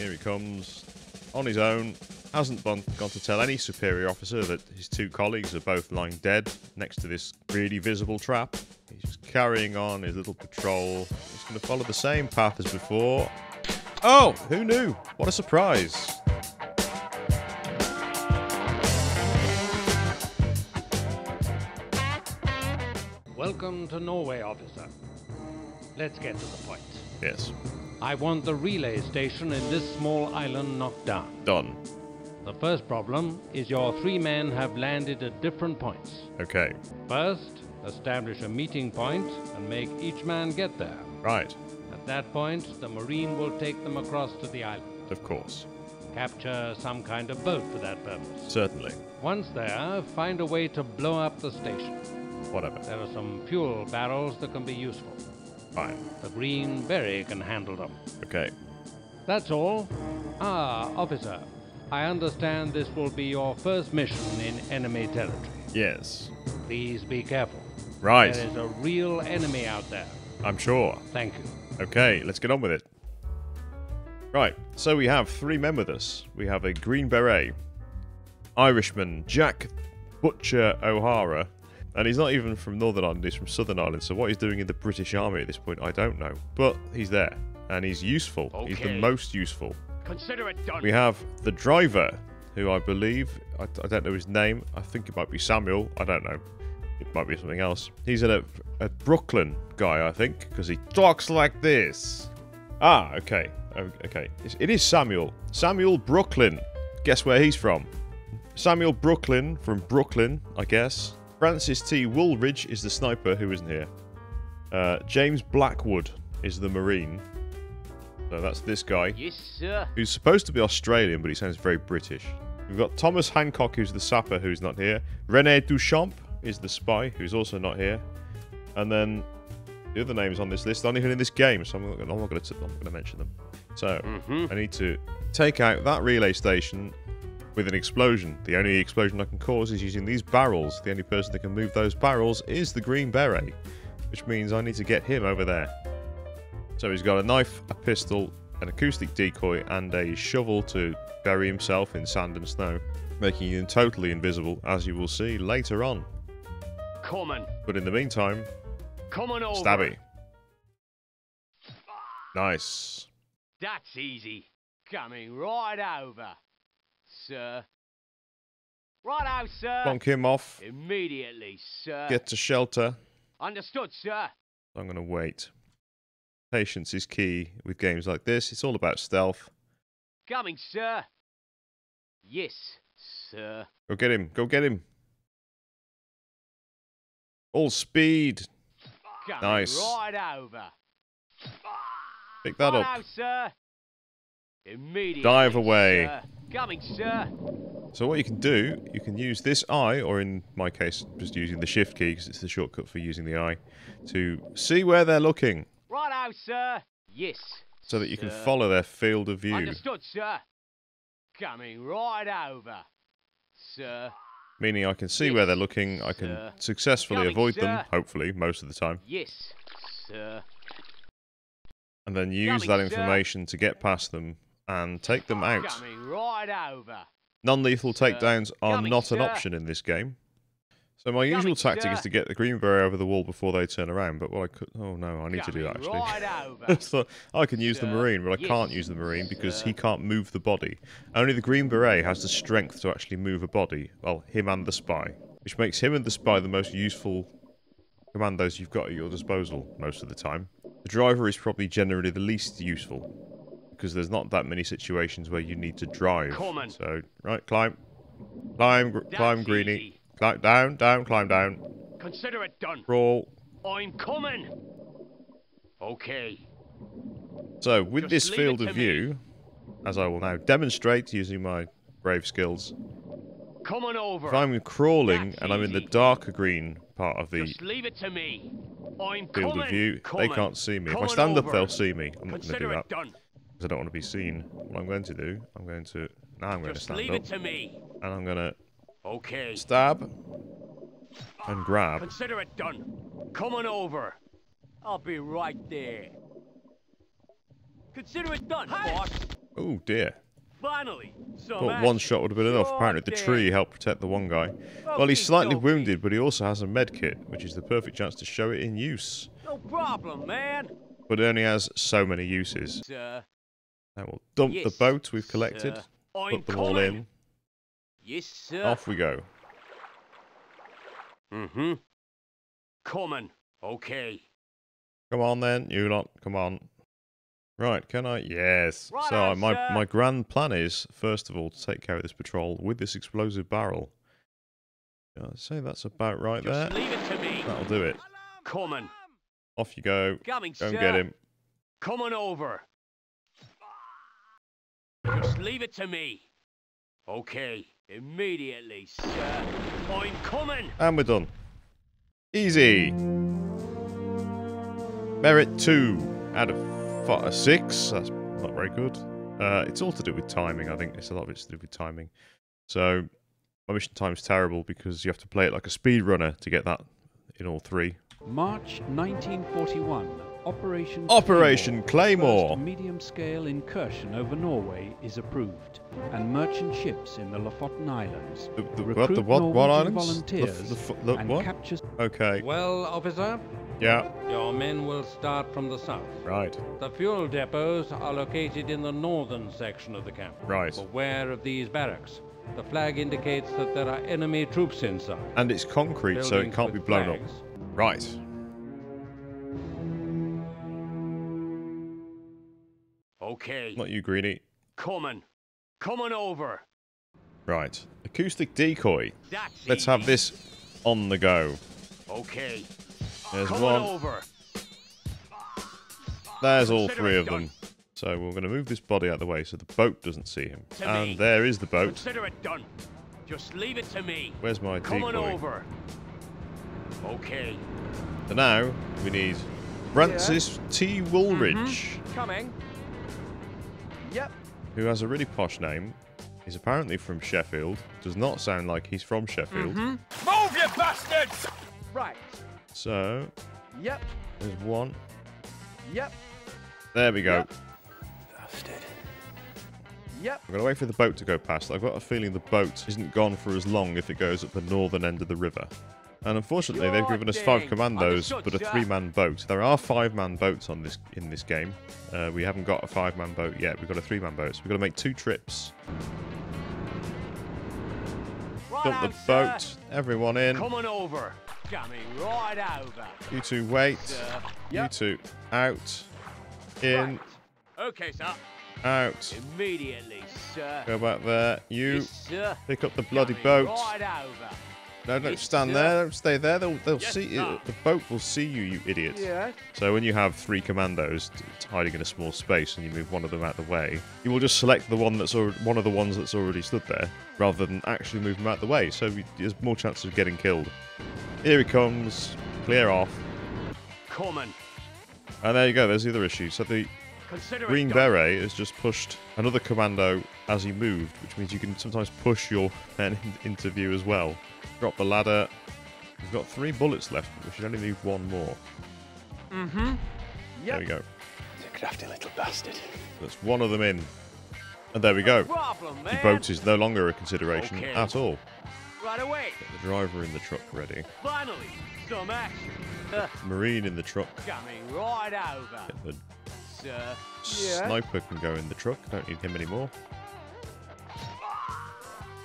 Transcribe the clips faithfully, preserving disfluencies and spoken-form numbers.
Here he comes, on his own. Hasn't gone to tell any superior officer that his two colleagues are both lying dead next to this really visible trap. He's just carrying on his little patrol. He's going to follow the same path as before. Oh, who knew? What a surprise. Welcome to Norway, officer. Let's get to the point. Yes. I want the relay station in this small island knocked down. Done. The first problem is your three men have landed at different points. Okay. First, establish a meeting point and make each man get there. Right. At that point, the Marine will take them across to the island. Of course. Capture some kind of boat for that purpose. Certainly. Once there, find a way to blow up the station. Whatever. There are some fuel barrels that can be useful. Fine. The Green Berry can handle them. Okay. That's all. Ah, officer, I understand this will be your first mission in enemy territory. Yes. Please be careful. Right. There is a real enemy out there. I'm sure. Thank you. Okay, let's get on with it. Right, so we have three men with us. We have a Green Beret, Irishman Jack Butcher O'Hara, and he's not even from Northern Ireland, he's from Southern Ireland, so what he's doing in the British Army at this point, I don't know. But he's there, and he's useful. Okay. He's the most useful. Consider it done. We have the driver, who I believe, I, I don't know his name, I think it might be Samuel, I don't know. It might be something else. He's a, a Brooklyn guy, I think, because he talks like this. Ah, okay. Okay. It is Samuel. Samuel Brooklyn. Guess where he's from? Samuel Brooklyn from Brooklyn, I guess. Francis T. Woolridge is the sniper, who isn't here. Uh, James Blackwood is the Marine. So that's this guy. Yes, sir. Who's supposed to be Australian, but he sounds very British. We've got Thomas Hancock, who's the sapper, who's not here. René Duchamp is the spy, who's also not here. And then the other names on this list aren't even in this game, so I'm not going to mention them. So mm-hmm. I need to take out that relay station with an explosion. The only explosion I can cause is using these barrels. The only person that can move those barrels is the Green Beret, which means I need to get him over there. So he's got a knife, a pistol, an acoustic decoy, and a shovel to bury himself in sand and snow, making him totally invisible, as you will see later on. Coming. But in the meantime, coming over. Stabby. Nice. That's easy. Coming right over, sir. Righto, sir. Bonk him off. Immediately, sir. Get to shelter. Understood, sir. I'm going to wait. Patience is key with games like this. It's all about stealth. Coming, sir. Yes, sir. Go get him. Go get him. All speed. Coming nice. Right over. Pick that right up. Out, sir. Immediately, dive away. Sir. Coming, sir. So what you can do, you can use this eye, or in my case, just using the shift key because it's the shortcut for using the eye, to see where they're looking. Right out, sir. Yes. So that you sir. Can follow their field of view. Understood, sir. Coming right over, sir. Meaning I can see yes, where they're looking, I can sir. Successfully coming, avoid sir. Them, hopefully, most of the time. Yes, sir. And then use coming, that information sir. To get past them and take them out. Right over, non-lethal sir. Takedowns are coming, not sir. An option in this game. So my coming, usual tactic sir. Is to get the Green Beret over the wall before they turn around, but what I could... Oh no, I need coming to do that actually. Right over, so I can use sir. The Marine, but I yes, can't use the Marine because sir. He can't move the body. Only the Green Beret has the strength to actually move a body. Well, him and the spy. Which makes him and the spy the most useful commandos you've got at your disposal most of the time. The driver is probably generally the least useful, because there's not that many situations where you need to drive. Common. So, right, climb. Climb, that's climb, Greenie. Easy. Down, down, climb down. Consider it done. Roll. I'm coming. Okay. So, with just this field of view, me. As I will now demonstrate using my brave skills, coming over. If I'm crawling that's and I'm easy. In the darker green part of the just leave it to me. I'm field coming. Of view, coming. They can't see me. Coming if I stand over. Up, they'll see me. I'm not going to do that because I don't want to be seen. What I'm going to do, I'm going to now I'm going to stand leave up it to me. And I'm going to. Okay. Stab and grab. Consider it done. Come on over. I'll be right there. Consider it done, boss. Oh dear. Finally, but one shot would have been enough. Apparently the tree helped protect the one guy. Well, he's slightly wounded, but he also has a med kit, which is the perfect chance to show it in use. No problem, man. But it only has so many uses. Sir. Now we'll dump yes, the boat we've collected, sir. put I'm them coming. all in. Yes, sir. Off we go. Mm-hmm. Coming. Okay. Come on then, you lot. Come on. Right, can I? Yes. Right so on, my, my grand plan is, first of all, to take care of this patrol with this explosive barrel. I'd say that's about right Just there. Leave it to me. That'll do it. Coming. Off you go. Coming, go and sir. get him. Coming over. Just leave it to me. Okay. Immediately, sir. I'm coming. And we're done. Easy. Merit two out of a six. That's not very good. Uh, it's all to do with timing, I think. It's a lot of it's to do with timing. So my mission time's terrible because you have to play it like a speedrunner to get that in all three. March nineteen forty-one. Operation Operation Claymore. Claymore. First medium-scale incursion over Norway is approved, and merchant ships in the Lofoten Islands. The, the, recruit the what? What islands? Volunteers the, the, the, the, and what? Captures. Okay. Well, officer. Yeah. Your men will start from the south. Right. The fuel depots are located in the northern section of the camp. Right. Beware of these barracks. The flag indicates that there are enemy troops inside. And it's concrete, Buildings so it can't be blown flags. up. Right. Okay. Not you, Greenie. Coming. Coming over. Right. Acoustic decoy. That's Let's easy. have this on the go. Okay. There's Coming one. Over. There's all three of done. them. So we're going to move this body out of the way so the boat doesn't see him. To and me. there is the boat. Consider it done. Just leave it to me. Where's my Coming decoy? Over. Okay. So now we need Francis yeah. T. Woolridge. Mm-hmm. Coming. Yep. Who has a really posh name. He's apparently from Sheffield. Does not sound like he's from Sheffield. Mm-hmm. Move, you bastards! Right. So. Yep. There's one. Yep. There we go. Yep. Yep. I'm going to wait for the boat to go past. I've got a feeling the boat isn't gone for as long if it goes up the northern end of the river. And unfortunately, Your they've given us five commandos, but a three-man boat. There are five-man boats on this in this game. Uh, we haven't got a five-man boat yet. We've got a three-man boat, so we've got to make two trips. Right Dump out, the boat. Sir. Everyone in. Coming over. Coming right over. You two wait. Yep. You two out. In. Right. Okay, sir. Out. Immediately, sir. Go back there. You yes, sir. pick up the bloody Coming boat. Right over. No, don't yes, stand sir. there. Don't stay there. They'll, they'll yes, see you. The boat will see you, you idiot. Yeah. So when you have three commandos hiding in a small space and you move one of them out of the way, you will just select the one that's already, one of the ones that's already stood there, rather than actually move them out of the way. So we, there's more chances of getting killed. Here he comes. Clear off. Common. And there you go. There's the other issue. So the Consider green beret done. has just pushed another commando as he moved, which means you can sometimes push your men into view as well. Drop the ladder. We've got three bullets left, but we should only need one more. Mm-hmm. Yep. There we go. He's a crafty little bastard. That's one of them in. And there we go. No problem, man. The boat is no longer a consideration okay. at all. Right away. Get the driver in the truck ready. Finally, some action. Uh, Marine in the truck. Coming right over. Get the Sir. sniper yeah. can go in the truck. Don't need him anymore.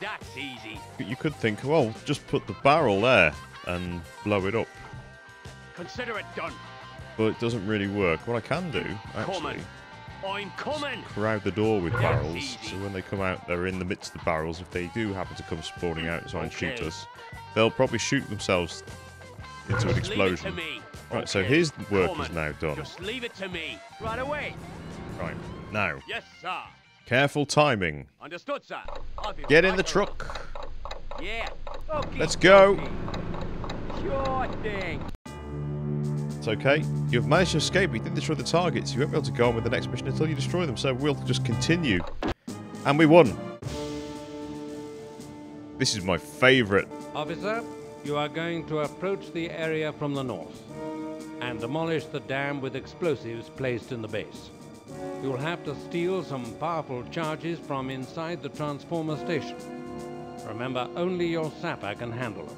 That's easy. But you could think, well, just put the barrel there and blow it up. Consider it done. But it doesn't really work. What I can do, actually, I'm coming. crowd the door with That's barrels, easy. so when they come out, they're in the midst of the barrels. If they do happen to come spawning out and try and okay. shoot us, they'll probably shoot themselves into just an explosion. Right, okay. so his work coming. is now done. Just leave it to me. Right away. Right, now. Yes, sir. Careful timing. Understood, sir. Get in the truck. Yeah. Okay, Let's go. Okay. Sure thing. It's okay. You've managed to escape. We did destroy the targets. You won't be able to go on with the next mission until you destroy them. So we'll just continue. And we won. This is my favourite. Officer, you are going to approach the area from the north and demolish the dam with explosives placed in the base. you'll have to steal some powerful charges from inside the transformer station. Remember, only your sapper can handle them.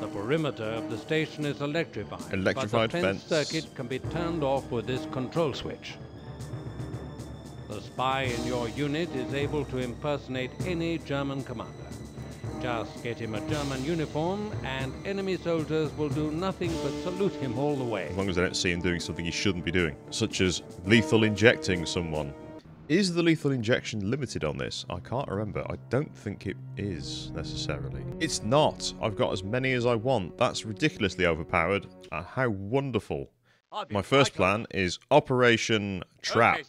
The perimeter of the station is electrified, electrified but the fence circuit can be turned off with this control switch. The spy in your unit is able to impersonate any German commander. Just get him a German uniform and enemy soldiers will do nothing but salute him all the way. As long as they don't see him doing something he shouldn't be doing, such as lethal injecting someone. Is the lethal injection limited on this? I can't remember. I don't think it is, necessarily. It's not. I've got as many as I want. That's ridiculously overpowered. And how wonderful. My first plan is Operation Trap.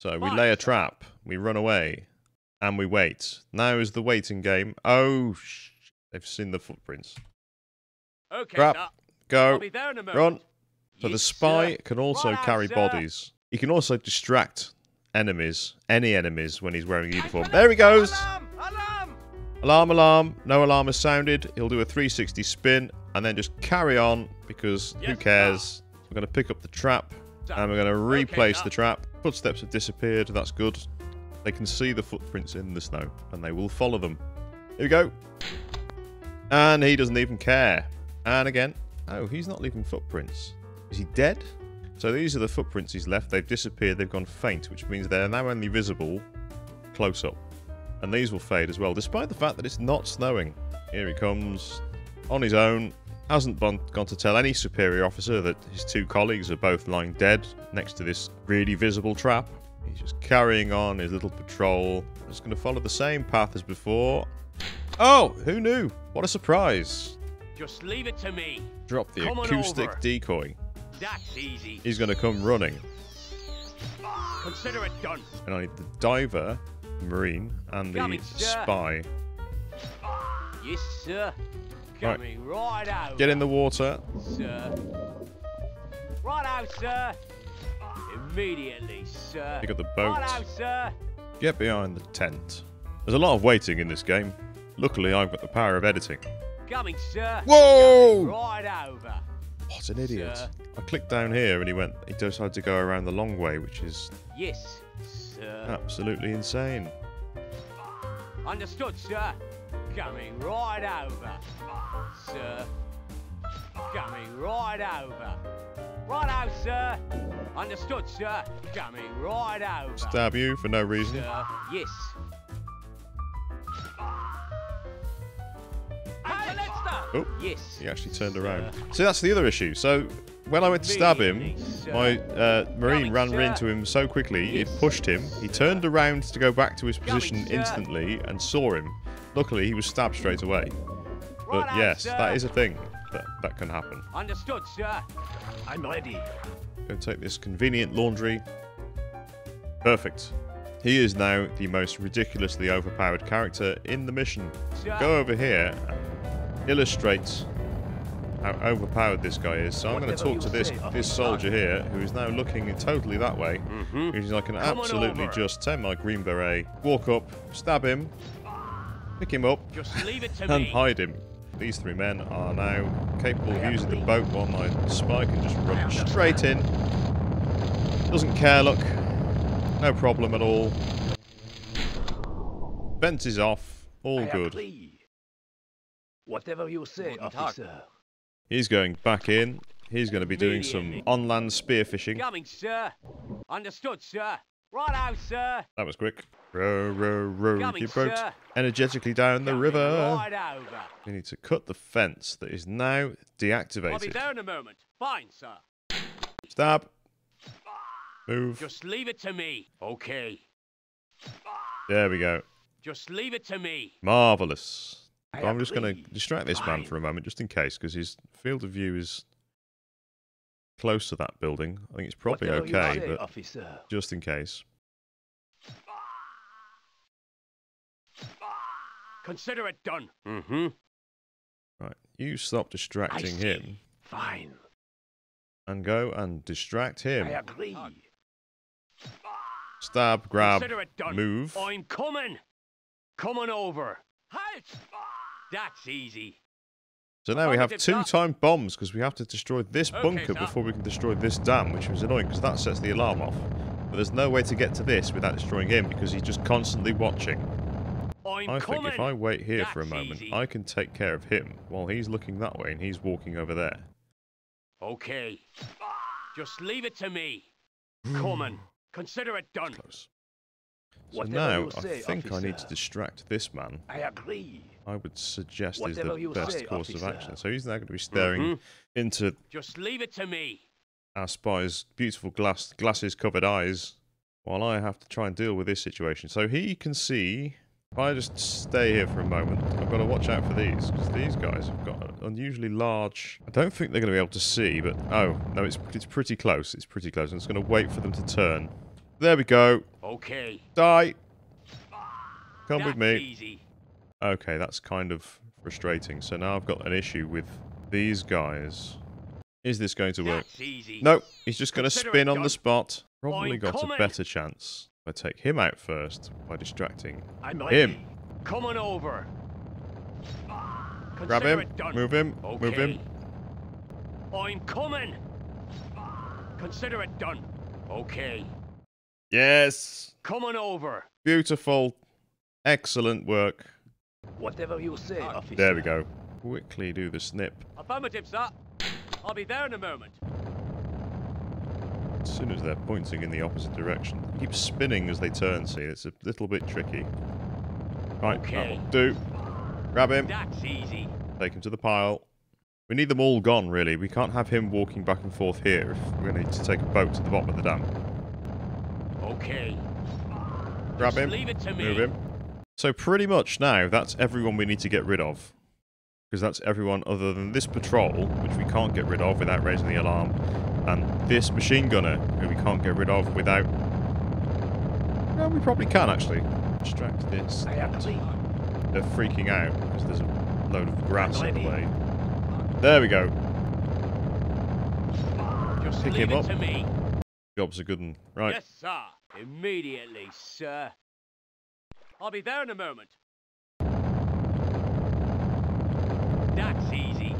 So we lay a trap, we run away, and we wait. Now is the waiting game. Oh, sh they've seen the footprints. Trap, go, run. So the spy can also carry bodies. He can also distract enemies, any enemies, when he's wearing a uniform. There he goes! Alarm, alarm! Alarm, alarm. No alarm has sounded. He'll do a three sixty spin and then just carry on because yes, who cares? No. We're going to pick up the trap and we're going to replace okay, no. the trap. Footsteps have disappeared. That's good. They can see the footprints in the snow and they will follow them. Here we go. And he doesn't even care. And again. Oh, he's not leaving footprints. Is he dead? So these are the footprints he's left. They've disappeared. They've gone faint, which means they're now only visible close up. And these will fade as well, despite the fact that it's not snowing. Here he comes, on his own. Hasn't gone to tell any superior officer that his two colleagues are both lying dead next to this really visible trap. He's just carrying on his little patrol. Just going to follow the same path as before. Oh, who knew? What a surprise. Just leave it to me. Drop the come acoustic decoy. That's easy. He's going to come running. Consider it done. And I need the diver, marine, and the coming, spy. Yes, sir. Coming right, right out. Get in the water, sir. Right out, sir. Immediately, sir. Pick up the boat. Right out, sir. Get behind the tent. There's a lot of waiting in this game. Luckily, I've got the power of editing. Coming, sir. Whoa! Coming right over. What an idiot. Sir. I clicked down here and he went, he decided to go around the long way, which is yes, sir. Absolutely insane. Understood, sir. Coming right over, sir. Coming right over. Right out, sir. Understood, sir. Coming right over. Stab you for no reason. Sir. Yes. Oh, yes. He actually turned around. See, that's the other issue. So, when I went to stab him, my uh, Marine ran into him so quickly, it pushed him. He turned around to go back to his position instantly and saw him. Luckily, he was stabbed straight away. But yes, that is a thing that, that can happen. Understood, sir. I'm ready. Go take this convenient laundry. Perfect. He is now the most ridiculously overpowered character in the mission. Go over here. Illustrates how overpowered this guy is. So I'm going to talk to this this soldier here, who is now looking totally that way. Mm-hmm. He's like an absolutely just take my green beret, walk up, stab him, pick him up, just leave it to and me. Hide him. These three men are now capable of using the boat while my spy can just run straight in. Doesn't care, look. No problem at all. Fence is off. All good. Whatever you say, officer. He's going back in. He's going to be doing some on-land spearfishing. Coming, sir. Understood, sir. Right out, sir. That was quick. Row, row, row. Coming, your boat sir. Energetically down coming the river. Right over. We need to cut the fence that is now deactivated. I'll be there in a moment. Fine, sir. Stab. Move. Just leave it to me. Okay. There we go. Just leave it to me. Marvelous. So I'm just going to distract this man for a moment, just in case, because his field of view is close to that building. I think it's probably okay, but officer? Just in case. Consider it done. Mm-hmm. Right, you stop distracting him. Fine. And go and distract him. I agree. Stab, grab, move. I'm coming. Coming over. Halt! That's easy. So now we have two time bombs because we have to destroy this bunker before we can destroy this dam, which was annoying because that sets the alarm off. But there's no way to get to this without destroying him because he's just constantly watching. I'm I coming. think if I wait here That's for a moment, easy. I can take care of him while he's looking that way and he's walking over there. Okay. Just leave it to me. Coming. Consider it done. Close. So Whatever now, I say, think officer. I need to distract this man. I agree. I would suggest Whatever is the best say, course officer. of action. So he's now going to be staring mm-hmm. into... Just leave it to me. Our spy's beautiful glass, glasses-covered eyes, while I have to try and deal with this situation. So he can see... If I just stay here for a moment, I've got to watch out for these, because these guys have got an unusually large... I don't think they're going to be able to see, but... Oh, no, it's, it's pretty close. It's pretty close. I'm just going to wait for them to turn. There we go. Okay. Die. Come that's with me. Easy. Okay, that's kind of frustrating. So now I've got an issue with these guys. Is this going to work? Easy. No, he's just going to spin on the spot. Probably I'm got coming. a better chance. I take him out first by distracting him. Come on over. Grab him. Move him. Okay. Move him. I'm coming. Consider it done. Okay. Yes. Come on over. Beautiful. Excellent work. Whatever you say, officer. There we go. Quickly do the snip. Affirmative, sir. I'll be there in a moment. As soon as they're pointing in the opposite direction, they keep spinning as they turn. See, it's a little bit tricky. Right, okay. do. Grab him. That's easy. Take him to the pile. We need them all gone, really. We can't have him walking back and forth here if we're going to need to take a boat to the bottom of the dam. Okay. Grab Just him. Leave it to me. Move him. So pretty much now, that's everyone we need to get rid of. Because that's everyone other than this patrol, which we can't get rid of without raising the alarm. And this machine gunner, who we can't get rid of without... Well, we probably can, actually. Distract this. They're freaking out, because there's a load of grass in the way. There we go. Just pick him up. Job's a good one. Right. Yes, sir. Immediately, sir. I'll be there in a moment. That's easy.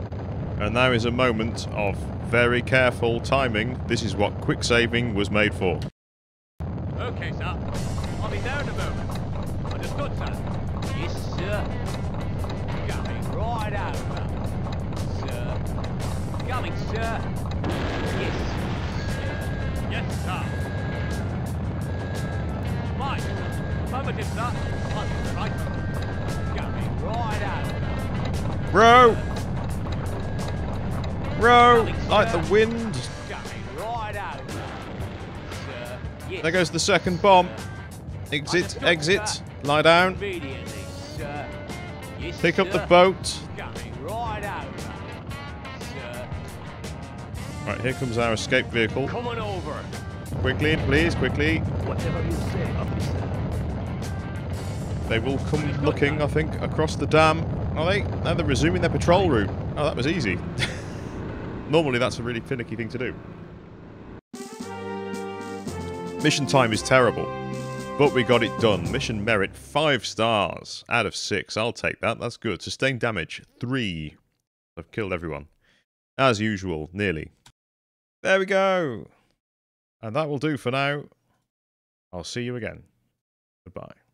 And now is a moment of very careful timing. This is what quick saving was made for. Okay, sir. I'll be there in a moment. Understood, sir. Yes, sir. Coming right over, sir. Coming, sir. Yes, sir. Yes, sir. Right. Affirmative, sir. Right. Coming right over. Bro! Bro, like the wind. There goes the second bomb. Exit, exit, lie down. Pick up the boat. Right, here comes our escape vehicle. Quickly, please, quickly. They will come looking, I think, across the dam. Are they? Now they're resuming their patrol route. Oh, that was easy. Normally, that's a really finicky thing to do. Mission time is terrible, but we got it done. Mission merit, five stars out of six. I'll take that. That's good. Sustained damage, three. I've killed everyone. As usual, nearly. There we go. And that will do for now. I'll see you again. Goodbye.